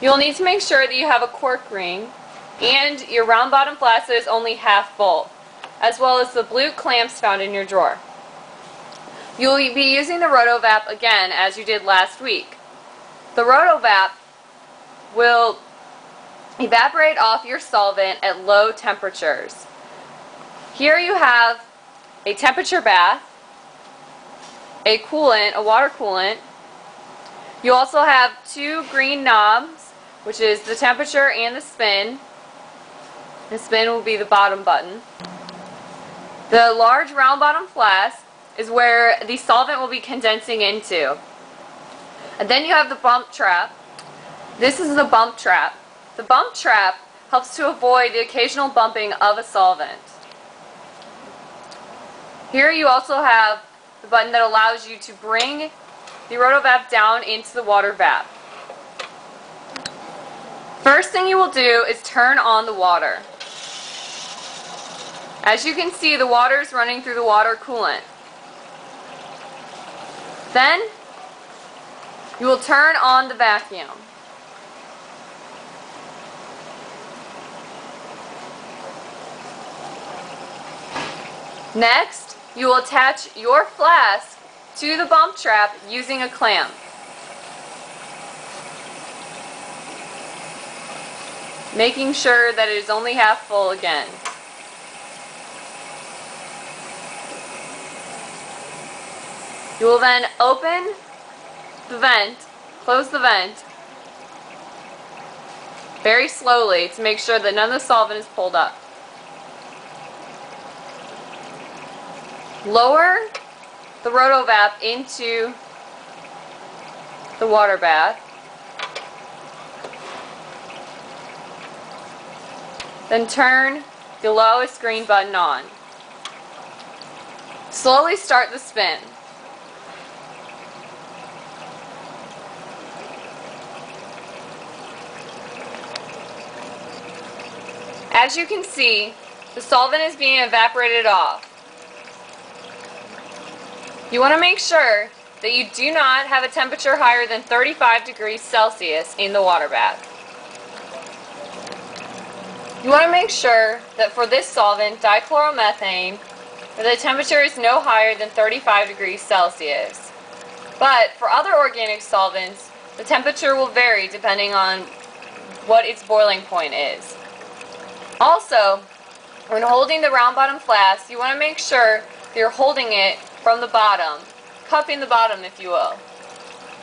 You'll need to make sure that you have a cork ring and your round bottom flask that is only half full, as well as the blue clamps found in your drawer. You'll be using the RotoVap again as you did last week. The RotoVap will evaporate off your solvent at low temperatures. Here you have a temperature bath, a coolant, a water coolant. You also have two green knobs, which is the temperature and the spin. The spin will be the bottom button. The large round bottom flask is where the solvent will be condensing into. And then you have the bump trap. This is the bump trap. The bump trap helps to avoid the occasional bumping of a solvent. Here you also have the button that allows you to bring the RotoVap down into the water vap. First thing you will do is turn on the water. As you can see, the water is running through the water coolant. Then you will turn on the vacuum. Next, you will attach your flask to the bump trap using a clamp. Making sure that it is only half full again. You will then open the vent, close the vent very slowly to make sure that none of the solvent is pulled up. Lower the RotoVap into the water bath. Then turn the lowest green button on. Slowly start the spin. As you can see, the solvent is being evaporated off. You want to make sure that you do not have a temperature higher than 35 degrees Celsius in the water bath. You want to make sure that for this solvent, dichloromethane, the temperature is no higher than 35 degrees Celsius. But for other organic solvents, the temperature will vary depending on what its boiling point is. Also, when holding the round bottom flask, you want to make sure that you're holding it from the bottom, cupping the bottom if you will,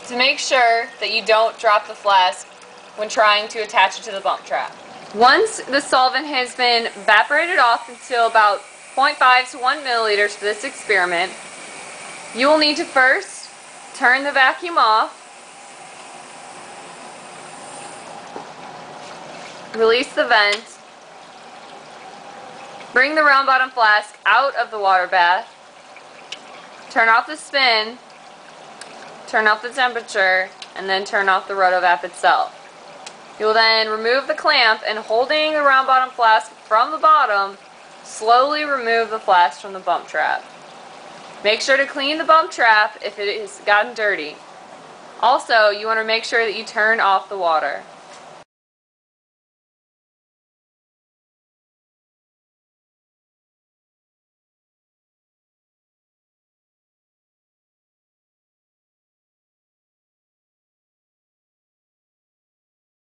to make sure that you don't drop the flask when trying to attach it to the bump trap. Once the solvent has been evaporated off until about 0.5 to 1 milliliters for this experiment, you will need to first turn the vacuum off, release the vent, bring the round bottom flask out of the water bath, turn off the spin, turn off the temperature, and then turn off the RotoVap itself. You will then remove the clamp and, holding the round bottom flask from the bottom, slowly remove the flask from the bump trap. Make sure to clean the bump trap if it has gotten dirty. Also, you want to make sure that you turn off the water.